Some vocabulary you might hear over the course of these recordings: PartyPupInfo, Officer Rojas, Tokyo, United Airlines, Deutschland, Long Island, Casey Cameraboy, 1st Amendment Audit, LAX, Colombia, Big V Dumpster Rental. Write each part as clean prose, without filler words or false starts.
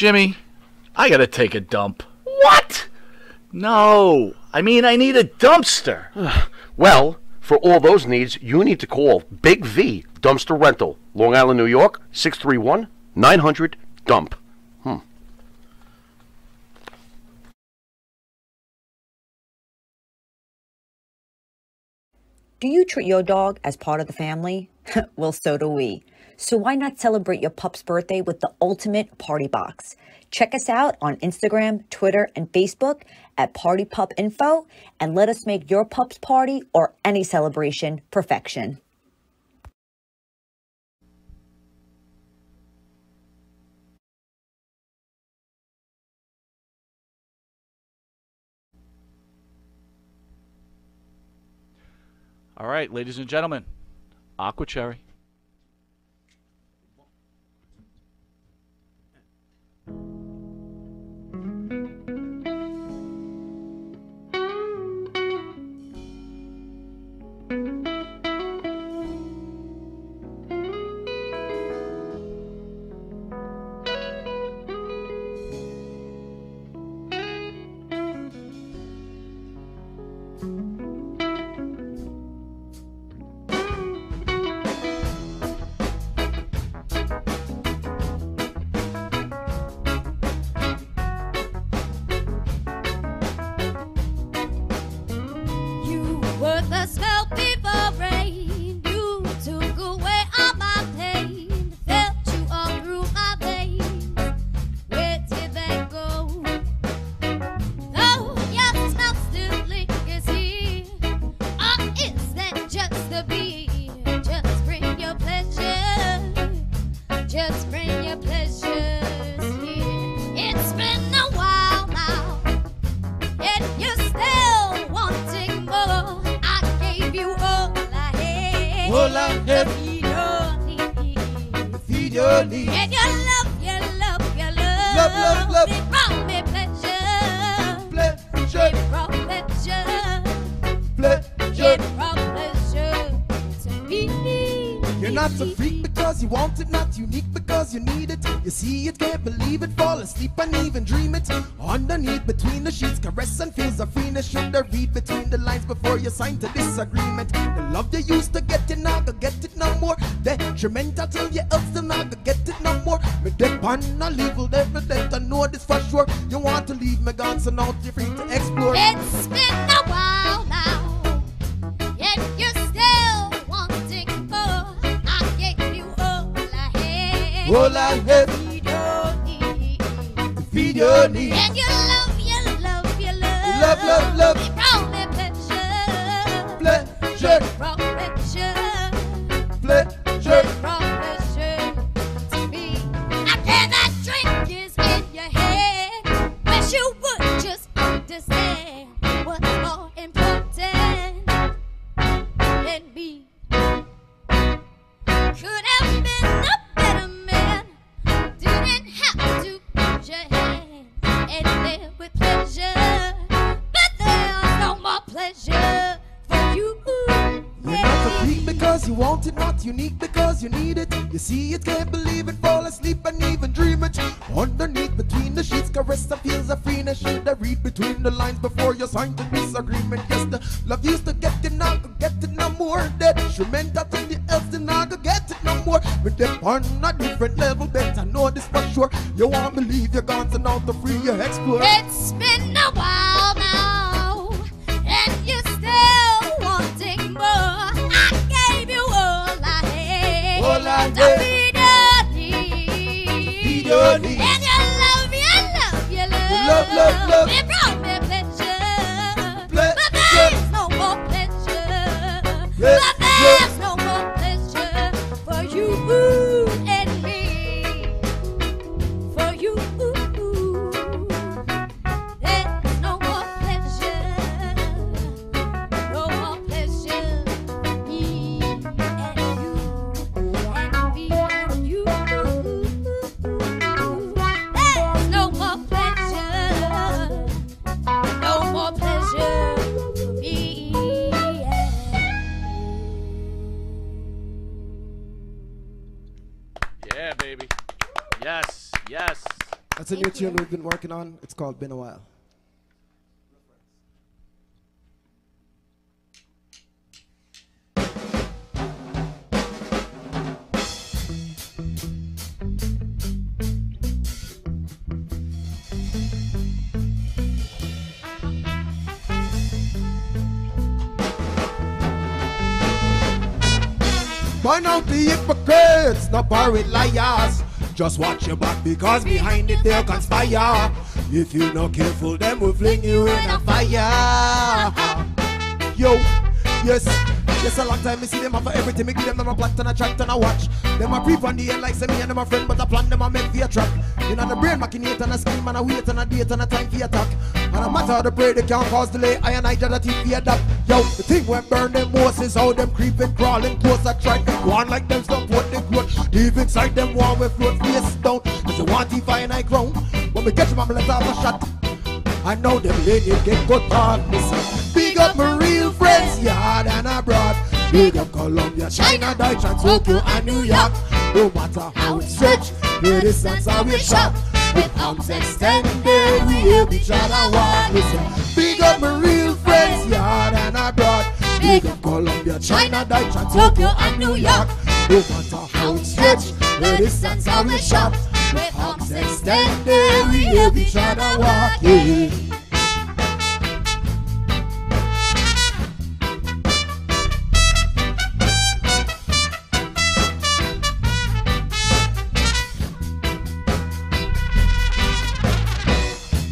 Jimmy, I gotta take a dump. What? No. I mean, I need a dumpster. Well, for all those needs, you need to call Big V Dumpster Rental, Long Island, New York, 631-900-DUMP. Do you treat your dog as part of the family? Well, so do we. So why not celebrate your pup's birthday with the ultimate party box? Check us out on Instagram, Twitter, and Facebook at PartyPupInfo, and let us make your pup's party or any celebration perfection. All right, ladies and gentlemen, Aqua Cherry. Sign to disagreement. The love you used to get, you not gonna get it no more. Detrimental to your health, you not gonna get it no more. Me depend on level, never let I know this for sure. You want to leave me gone, so now you're free to explore. It's been a while now, yet you're still wanting more. I gave you all I had. All I had. Feed your need. Feed your need. And you love, you love, you love. Love, love, love. That's a new tune we've been working on. It's called Been a While. Why not be hypocrites, not borrowed liars? Just watch your back because behind it they'll conspire. If you're not careful, them will fling you in a fire. Yo, yes, yes, a long time I see them for everything. Me give them a plot and a track and a watch. Them a brief on the end like semi and them a friend, but a plan them a make for a trap. You know the brain machinate and a scheme and a wait and a date and a time for attack. And a matter of the prey they can't cause delay. I and I did a TV adapt. Yo, the thing when burn them most is how them creeping, crawling, close a track. Go on like them stuff what they growth. Deep inside them warm with float face down. Cause they want to find I ground. When we catch them, I'm gonna have a shot. I know them lady get good on me. Big up my real friends, yard and abroad. Big up Colombia, China, Deutschland, Tokyo and New York. No matter how it's rich, the distance I will shop. With arms extended, we help each other walk. Listen, big up my real friends, yard and abroad. Big up Colombia, China, Deutschland, Tokyo and New York. No matter how it's rich, the distance I will shop. With arms extended, we help each other walk. Yeah.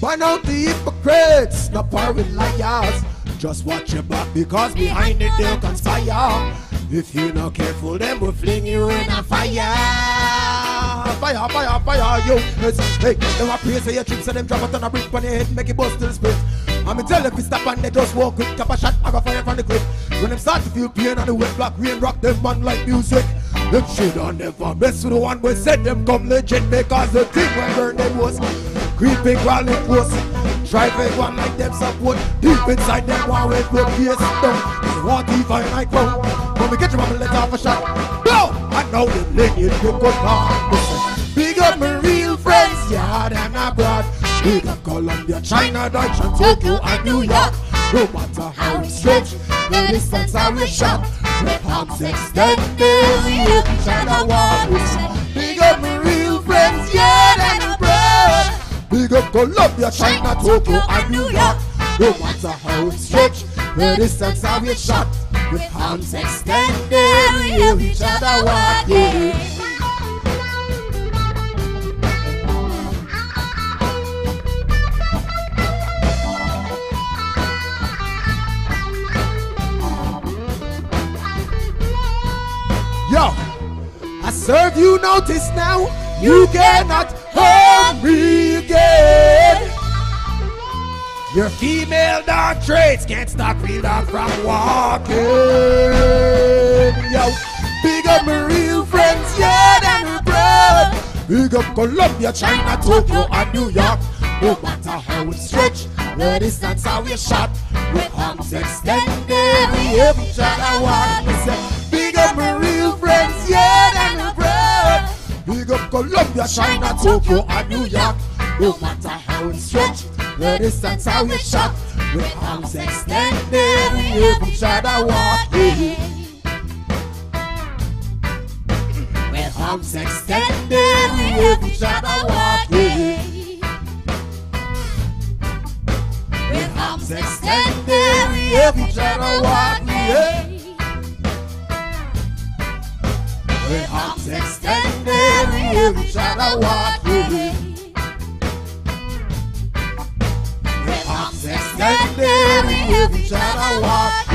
Find out the hypocrites, not borrowed liars. Just watch your back because behind it they'll conspire. If you're not careful, them will fling you in a fire. Fire, fire, fire, yo. Hey, them a praise your tricks and them drop it on a brick on your head, make it bust till split. I mean tell them to stop and they just walk quick. Cap a shot, I got fire from the grip. When them start to feel pain on the wet block, rain rock them man like music. Them shit on never mess with the one we said them come legit because the thing we burn them was. Creeping while it was driving one like them support. Deep inside them while it broke yes down. What if I go? When we get you, I'm gonna let off a shot. No! I know the lineage will go hard. Big up my real friends, yard and abroad. Big up Colombia, China, Deutschland, Tokyo and New York. No matter how we stretch, the distance I will shop. With arms extended, we help each other walk. Big up my real friends, yard and abroad. Big up Colombia, China, Tokyo, and New York. No matter how it's stretched, the distance I will shot. With arms extended, we hear each other walking. Yo, I serve you notice now. You cannot hold me again. Your female dog traits can't stop me dog from walking. Yo, big up my real friends, yeah, and abroad. Big up Colombia, China, Tokyo, and New York. No matter how it's stretched, the distance how we shot. With arms extended, we help each other walk. Big up my real friends, yeah, and abroad. Big up Colombia, China, Tokyo, and New York. No matter how it's stretched, the distance I will shop. With arms extended, we help each other walk. With arms extended, we help each other walk. With arms extended, we help each other walk. With arms extended, we help each other walk. With arms extended, we help each other walk.